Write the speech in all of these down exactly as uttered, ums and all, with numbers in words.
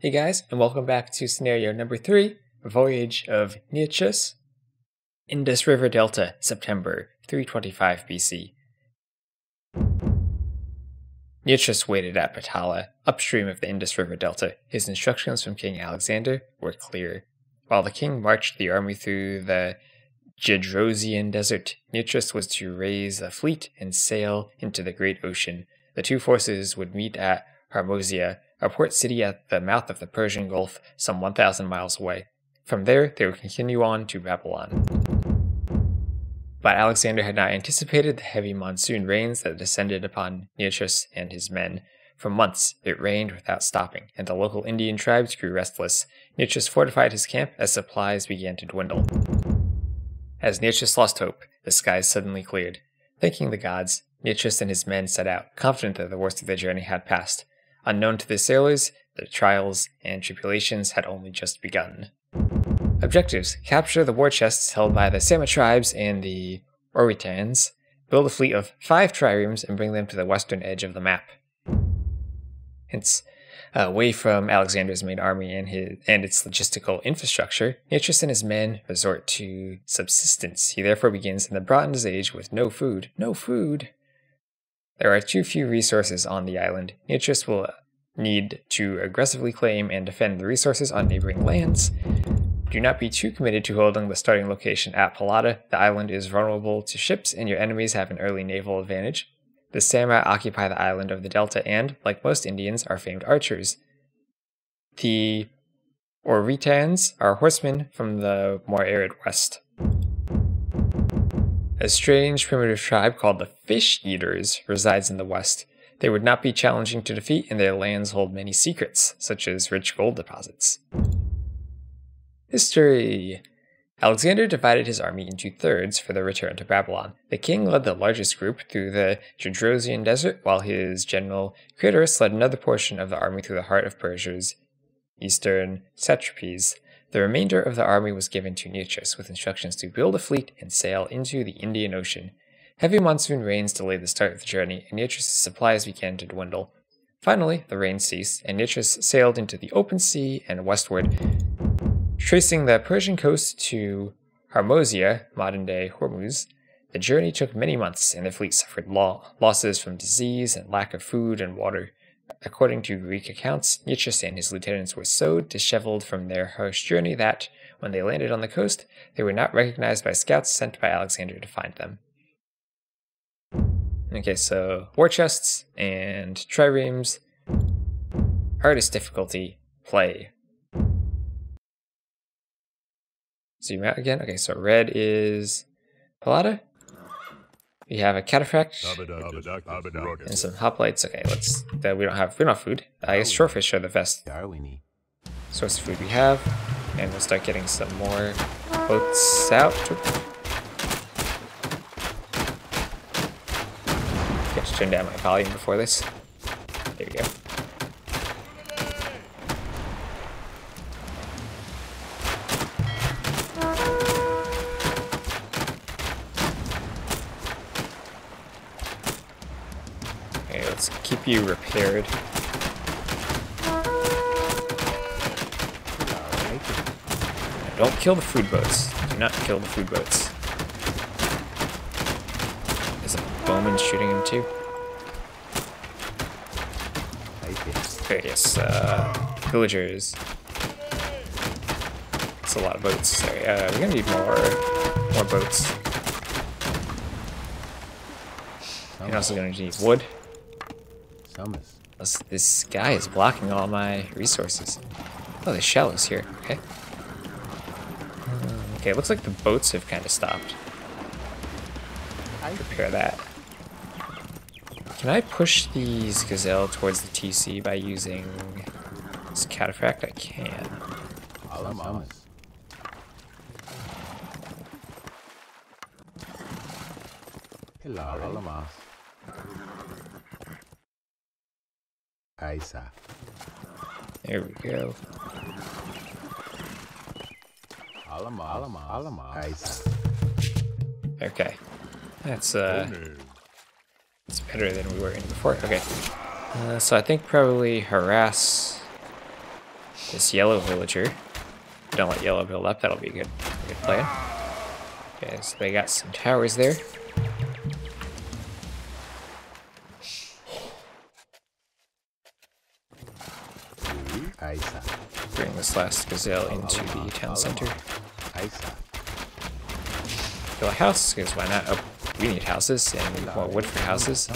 Hey guys, and welcome back to scenario number three, Voyage of Nearchus, Indus River Delta, September three twenty-five B C. Nearchus waited at Palada, upstream of the Indus River Delta. His instructions from King Alexander were clear. While the king marched the army through the Gedrosian Desert, Nearchus was to raise a fleet and sail into the great ocean. The two forces would meet at Harmosia, a port city at the mouth of the Persian Gulf, some one thousand miles away. From there, they would continue on to Babylon. But Alexander had not anticipated the heavy monsoon rains that descended upon Nearchus and his men. For months, it rained without stopping, and the local Indian tribes grew restless. Nearchus fortified his camp as supplies began to dwindle. As Nearchus lost hope, the skies suddenly cleared. Thanking the gods, Nearchus and his men set out, confident that the worst of their journey had passed. Unknown to the sailors, their trials and tribulations had only just begun. Objectives: capture the war chests held by the Sama tribes and the Oritans, build a fleet of five triremes and bring them to the western edge of the map. Hence, away from Alexander's main army and, his, and its logistical infrastructure, Nearchus and his men resort to subsistence. He therefore begins in the Bronze Age with no food. No food! There are too few resources on the island. Nearchus will need to aggressively claim and defend the resources on neighboring lands. Do not be too committed to holding the starting location at Palada. The island is vulnerable to ships and your enemies have an early naval advantage. The Samra occupy the island of the Delta and, like most Indians, are famed archers. The Oritans are horsemen from the more arid west. A strange primitive tribe called the Fish Eaters resides in the west. They would not be challenging to defeat, and their lands hold many secrets, such as rich gold deposits. History. Alexander divided his army into thirds for the return to Babylon. The king led the largest group through the Gedrosian Desert, while his general Craterus led another portion of the army through the heart of Persia's eastern satrapies. The remainder of the army was given to Nearchus, with instructions to build a fleet and sail into the Indian Ocean. Heavy monsoon rains delayed the start of the journey, and Nearchus' supplies began to dwindle. Finally, the rain ceased, and Nearchus sailed into the open sea and westward, tracing the Persian coast to Harmosia, modern-day Hormuz. The journey took many months, and the fleet suffered lo losses from disease and lack of food and water. According to Greek accounts, Nearchus and his lieutenants were so disheveled from their harsh journey that, when they landed on the coast, they were not recognized by scouts sent by Alexander to find them. Okay, so war chests and triremes. Hardest difficulty, play. Zoom out again. Okay, so red is Palada. We have a cataphract and some hoplites. Okay, let's. That we don't have. We don't have food. I guess shorefish are the best source of food we have, and we'll start getting some more boats out. Got to turn down my volume before this. There we go. Let's keep you repaired. Now, don't kill the food boats. Do not kill the food boats. There's a bowman shooting him too. Various uh, villagers. That's a lot of boats. Sorry, uh, we're gonna need more, more boats. You're also gonna need wood. This, this guy is blocking all my resources. Oh, there's shallows here. Okay. Okay, it looks like the boats have kind of stopped. I repair that. Can I push these gazelle towards the T C by using this cataphract? I can. Hello. There we go. Okay. That's uh it's better than we were in before. Okay. Uh, so I think probably harass this yellow villager. Don't let yellow build up, that'll be a good, good plan. Okay, so they got some towers there. Bring this last gazelle into the town center. Build a house, because why not? Oh, we need houses, and we want wood for houses.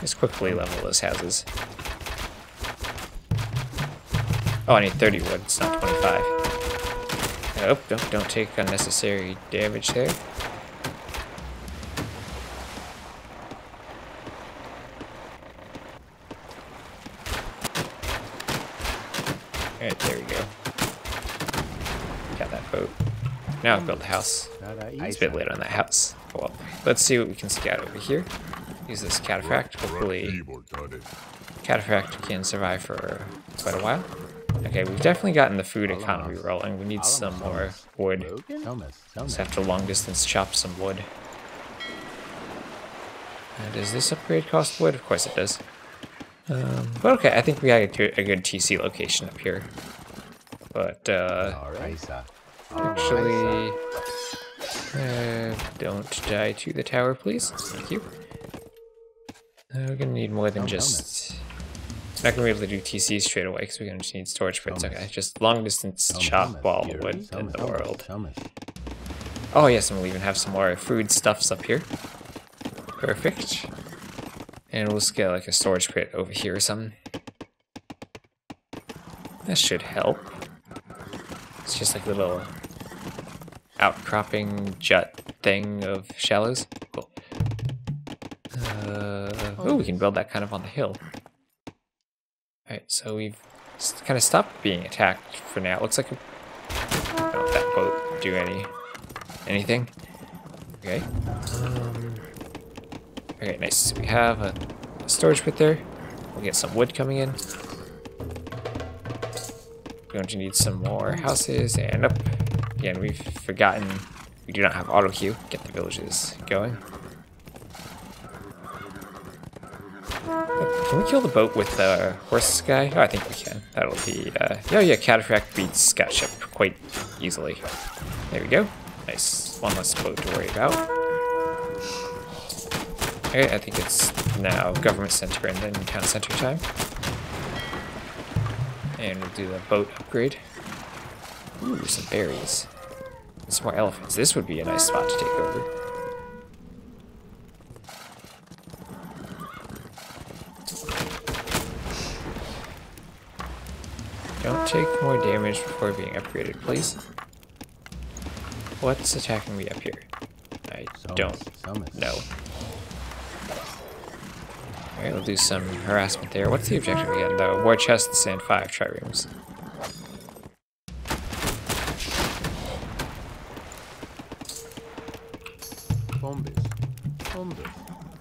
Just quickly level those houses. Oh, I need thirty wood, it's not twenty-five. Nope, don't, don't take unnecessary damage there. Alright, there we go. Got that boat. Now I've built a house. It's a bit late on that house. Oh, well, let's see what we can scout over here. Use this cataphract. Hopefully, cataphract can survive for quite a while. Okay, we've definitely gotten the food economy rolling. We need some more wood. Just have to long distance chop some wood. Uh, does this upgrade cost wood? Of course it does. Um, but okay, I think we got a good T C location up here. But, uh, actually, uh, don't die to the tower, please. Thank you. Uh, we're gonna need more than just. We're not gonna be able to do T C straight away because we're gonna just need storage prints. Okay, just long distance chop all the wood in the world. Oh yes, and we'll even have some more food stuffs up here. Perfect. And we'll just get like a storage pit over here or something. That should help. It's just like a little outcropping jut thing of shallows. Cool. Uh, oh, we can build that kind of on the hill. Alright, so we've kind of stopped being attacked for now. It looks like a, I don't know if that boat do any anything. Okay. Um, okay, nice. So we have a, a storage pit there. We'll get some wood coming in. We're going to need some more houses and up. Again, we've forgotten we do not have auto queue. Get the villages going. Can we kill the boat with the uh, horse guy? Oh, I think we can. That'll be, uh... yeah, yeah, cataphract beats scout ship quite easily. There we go. Nice. One less boat to worry about. Okay, I think it's now government center and then town center time. And we'll do the boat upgrade. Ooh, some berries. And some more elephants. This would be a nice spot to take over. Don't take more damage before being upgraded, please. What's attacking me up here? I don't know. Alright, we'll do some harassment there. What's the objective again? The war chests and five trirooms.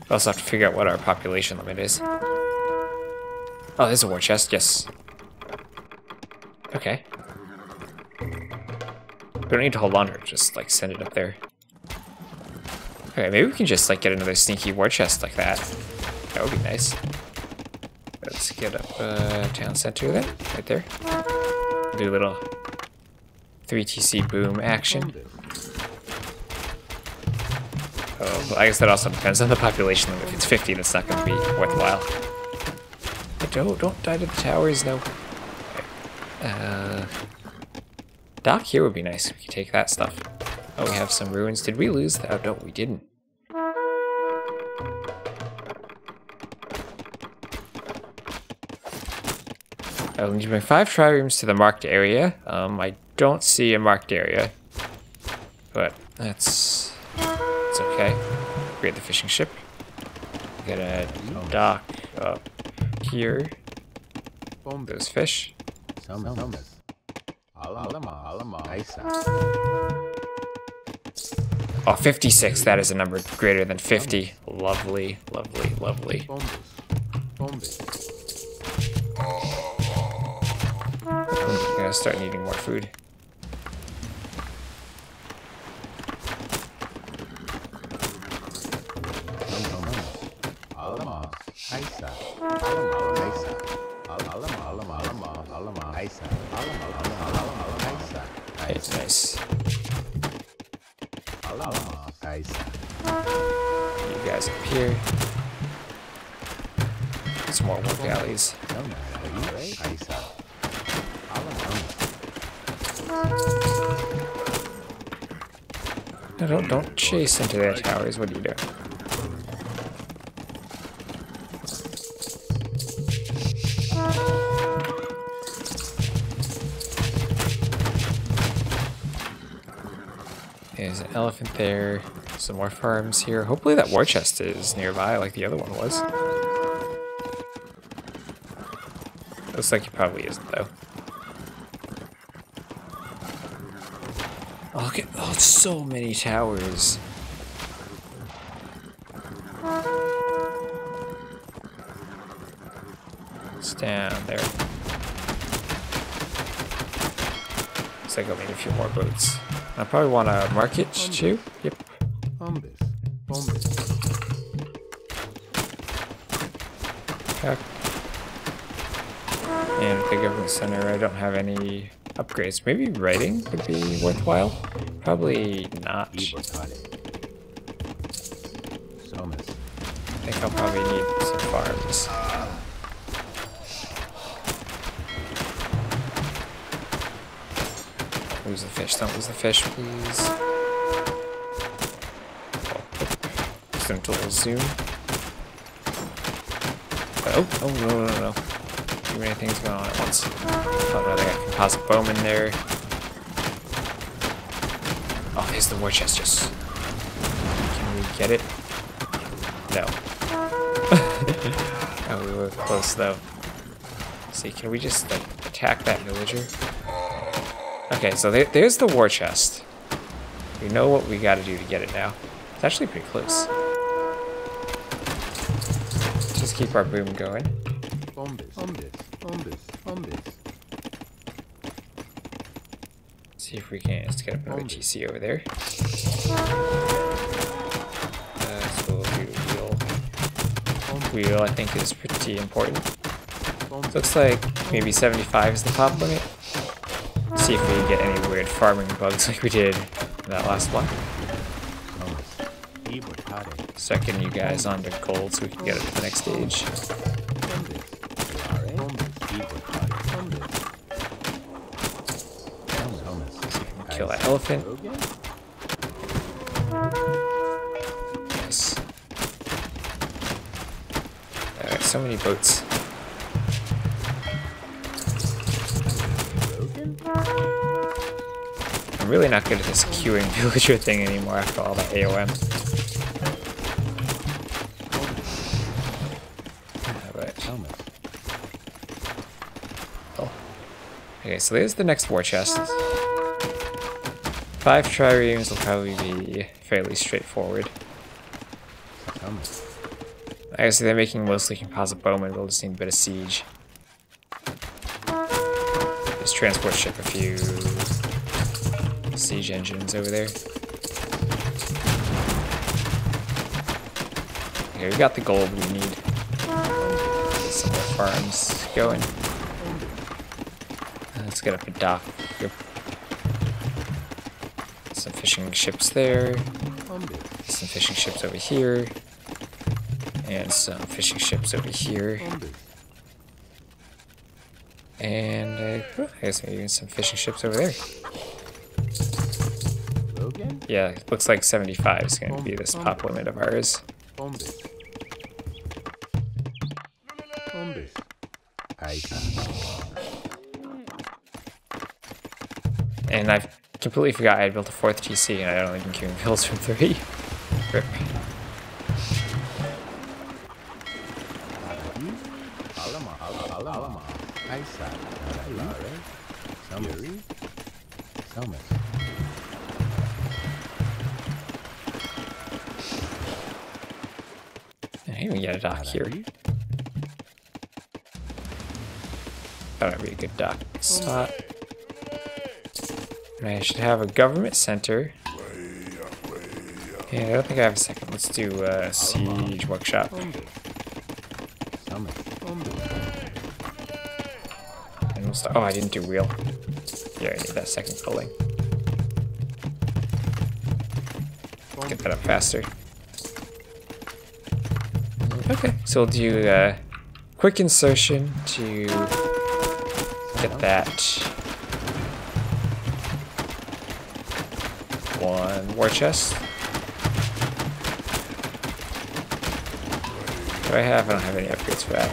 We also have to figure out what our population limit is. Oh, there's a war chest, yes. Okay. We don't need to hold on to it, just like send it up there. Okay, maybe we can just like get another sneaky war chest like that. That would be nice. Let's get up uh, town center then, right there. Do a little three T C boom action. Oh, well, I guess that also depends on the population. If it's fifty, that's not going to be worthwhile. But don't, don't die to the towers, no. Uh, dock here would be nice. We could take that stuff. Oh, we have some ruins. Did we lose that? Oh, no, we didn't. I'll need to bring five trirooms to the marked area. Um, I don't see a marked area, but that's it's okay. Upgrade the fishing ship. Get a dock up here. Boom, those fish. Oh, fifty-six, that is a number greater than fifty. Lovely, lovely, lovely. I'm gonna start needing more food. It's nice. You guys up here. Some more work alleys. No, don't, don't chase into their towers. What do you do? There's an elephant there. Some more farms here. Hopefully that war chest is nearby like the other one was. Looks like it probably isn't though. Oh, look at oh, so many towers. It's down there. Looks like I'll need a few more boats. I probably want to mark it too. Yep. Pack. And the government center, I don't have any upgrades. Maybe writing would be worthwhile? Probably not. I think I'll probably need some farms. Don't lose the fish, don't lose the fish, please. Just into a little zoom. Oh, oh, no, no, no, no. Too many things going on at once. Oh no, they got composite bowmen there. Oh, there's the war chest. Just can we get it? No. Oh, we were close though. Let's see, can we just like attack that villager? Okay, so there, there's the war chest. We know what we got to do to get it now. It's actually pretty close. Just keep our boom going. On this, on this, on this, on this. See if we can just get up another T C over there. Uh, so we'll do wheel. Wheel, I think, is pretty important. Looks like maybe seventy-five is the top limit. See if we get any weird farming bugs like we did in that last one. Second, you guys onto gold so we can get it to the next stage. Kill that elephant. Nice. Alright, so many boats. I'm really not good at this queuing villager thing anymore after all the A O M. Alright. Oh. Okay, so there's the next war chest. Five triremes will probably be fairly straightforward. I guess they're making mostly composite bowmen, we'll just need a bit of siege. Just transport ship a few siege engines over there. Okay, we got the gold we need. Get some more farms going. Let's get up a dock. Yep. Some fishing ships there, some fishing ships over here, and some fishing ships over here, and uh, I guess maybe even some fishing ships over there. Yeah, it looks like seventy-five is going to be this pop limit of ours. And I've completely forgot I had built a fourth T C and I don't even queuing bills from three. Rip. I even get a dock here. Thought that'd be a good dock spot. I should have a government center. Yeah, I don't think I have a second. Let's do a siege workshop. coming. And we'll start. Oh, I didn't do wheel. Yeah, I need that second building. Get that up faster. Okay, so we'll do a uh, quick insertion to get that one war chest. Do I have? I don't have any upgrades for that.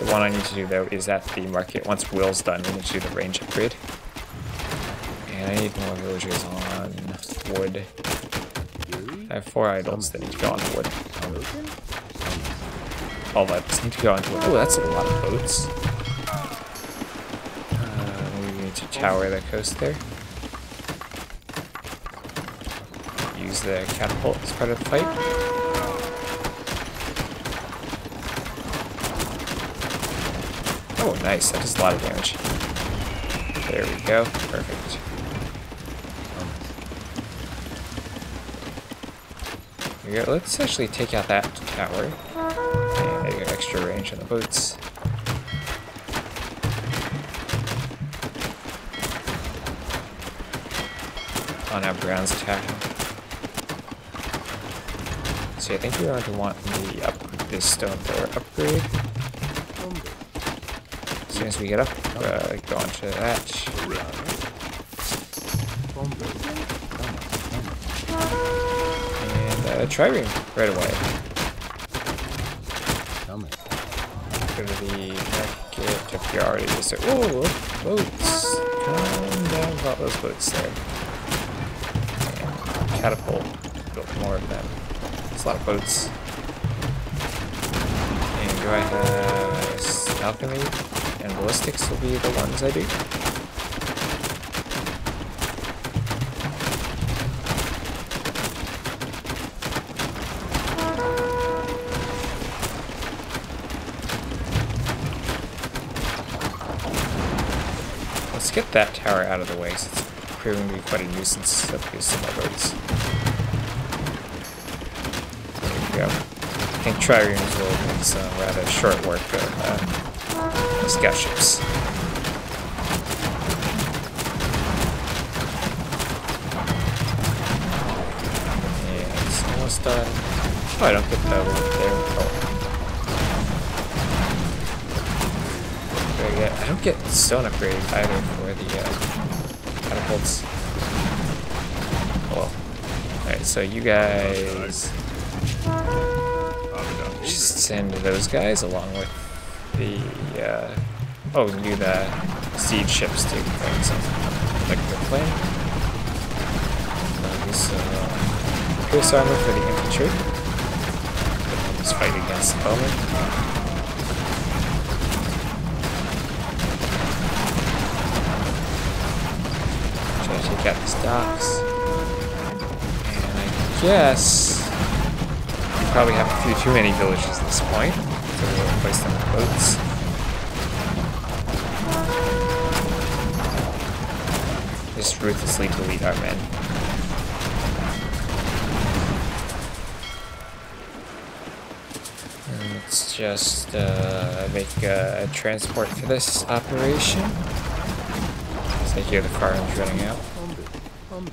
The one I need to do though is at the market. Once Will's done, we need to do the range upgrade. And I need more villagers on wood. I have four idols that need to go on wood. All that need to go on wood. Oh, that's a lot of boats. Uh, we need to tower the coast there. Use the catapult as part of the fight. Oh, nice. That does a lot of damage. There we go. Perfect. There we go. Let's actually take out that tower. And there you go. Extra range on the boats. Oh, now Brown's attacking. So I think we're going to want the up this stone thrower upgrade. As soon as we get up, uh, go on to that. And uh, trireme right away. Go to the market if you already just said, whoa, boats! Come down, got those boats there. And catapult, built more of them. It's a lot of boats. And do I have alchemy? And ballistics will be the ones I do. Let's get that tower out of the way, since it's proving to be quite a nuisance up here some of those. There we go. I think triremes will make some rather short work of uh, scout ships. Yeah, it's almost done. Oh, I don't get that one there. Oh. Very good. I don't get stone upgrades either for the uh, catapults. Oh well. Alright, so you guys just send those guys along with the uh, oh, we can do the siege ships too. Like the plane. Uh, this uh, pierce armor for the infantry. Let's fight against the bowmen. Try to take out these docks. And I guess we probably have a few too many villages at this point. We'll place them in boats. Just ruthlessly delete our men. And let's just uh, make a transport for this operation. So I hear the car is running out. There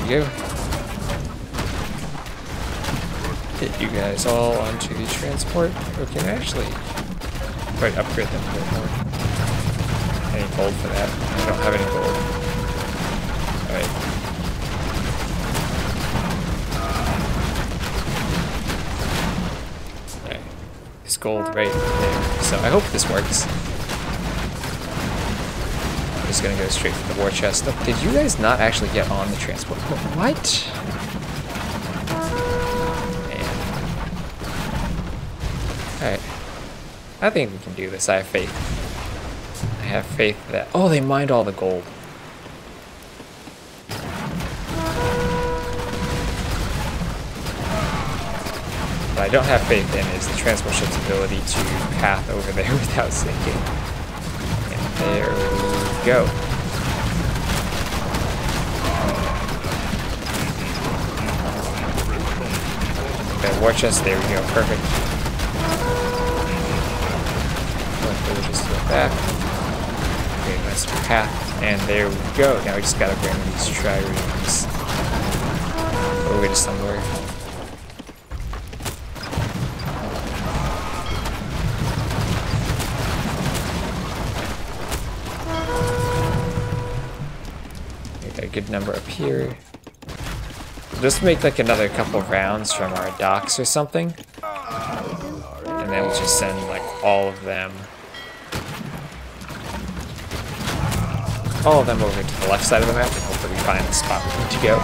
we go. Get you guys all onto the transport. We can actually quite upgrade them a bit more. Any gold for that? I don't have any gold. Alright. Alright. It's gold right there. So I hope this works. Just gonna go straight for the war chest. Oh, did you guys not actually get on the transport? What? Alright. I think we can do this. I have faith. I have faith that. Oh, they mined all the gold. What I don't have faith in is the transport ship's ability to path over there without sinking. There we go. Okay, watch us. There we go. Perfect. Okay, we'll just go back. Okay, nice path. And there we go. Now we just gotta bring these triremes over to somewhere. Good number up here. Just make like another couple rounds from our docks or something, and then we'll just send like all of them, all of them over to the left side of the map, and hopefully we find the spot we need to go.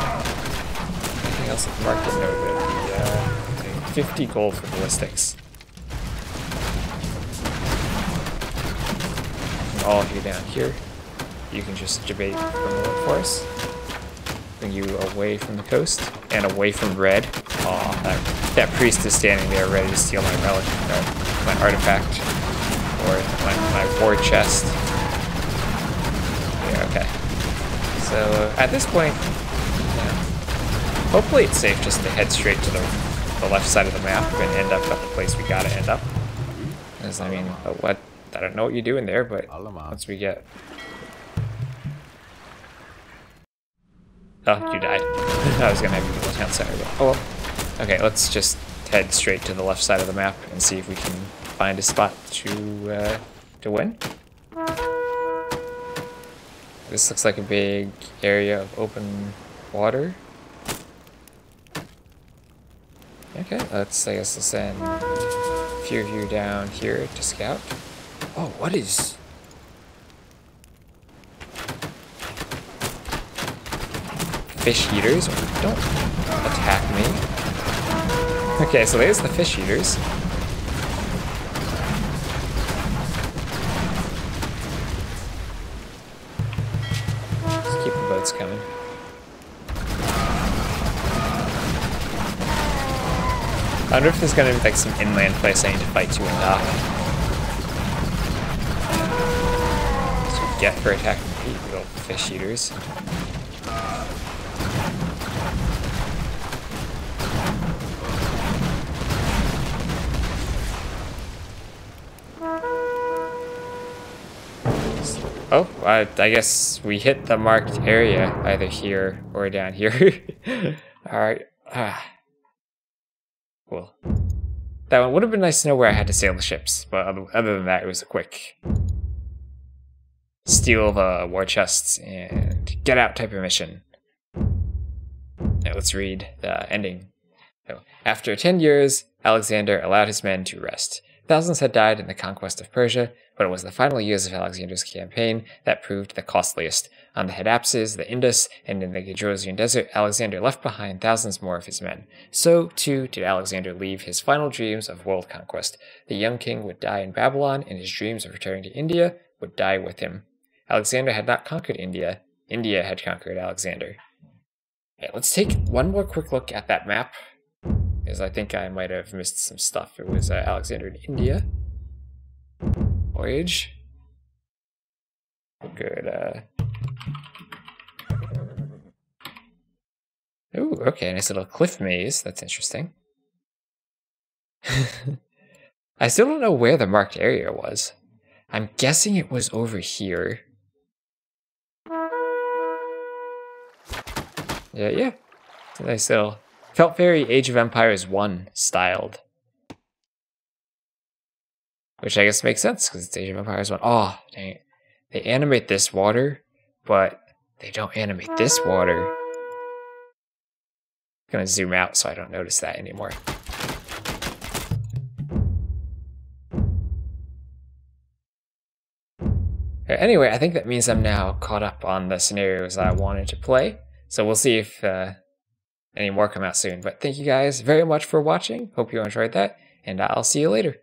Anything else at the market? No, the uh, fifty gold for ballistics. And all of you down here. You can just debate from the forest. Bring you away from the coast and away from red. Aw, that, that priest is standing there ready to steal my relic, no, my artifact, or my, my war chest. Yeah, okay. So uh, at this point, yeah, hopefully it's safe just to head straight to the, the left side of the map and end up at the place we gotta end up. Because I mean, what? I don't know what you're doing there, but once we get. Oh, you died. I was gonna have you go down center, but oh well. Okay, let's just head straight to the left side of the map and see if we can find a spot to uh, to win. This looks like a big area of open water. Okay, let's I guess let's send a few of you down here to scout. Oh, what is? Fish Eaters, don't attack me. Okay, so there's the Fish Eaters. Just keep the boats coming. I wonder if there's gonna be like some inland place I need to fight to and dock. So get for attacking the little Fish Eaters. Oh, I, I guess we hit the marked area, either here or down here. Alright. Ah. Cool. That one would have been nice to know where I had to sail the ships, but other, other than that, it was a quick steal the war chests and get out type of mission. Now let's read the ending. So, after ten years, Alexander allowed his men to rest. Thousands had died in the conquest of Persia, but it was the final years of Alexander's campaign that proved the costliest. On the Hydaspes, the Indus, and in the Gedrosian Desert, Alexander left behind thousands more of his men. So, too, did Alexander leave his final dreams of world conquest. The young king would die in Babylon, and his dreams of returning to India would die with him. Alexander had not conquered India. India had conquered Alexander. Okay, let's take one more quick look at that map. Because I think I might have missed some stuff. It was uh, Alexander in India. Voyage. Good. Uh... Ooh, okay, nice little cliff maze. That's interesting. I still don't know where the marked area was. I'm guessing it was over here. Yeah, yeah. It's a nice little... Felt very Age of Empires one styled. Which I guess makes sense, because it's Age of Empires one. Oh, dang it. They animate this water, but they don't animate this water. I'm gonna zoom out so I don't notice that anymore. Anyway, I think that means I'm now caught up on the scenarios I wanted to play. So we'll see if... Uh, Any more come out soon, but thank you guys very much for watching. Hope you enjoyed that, and I'll see you later.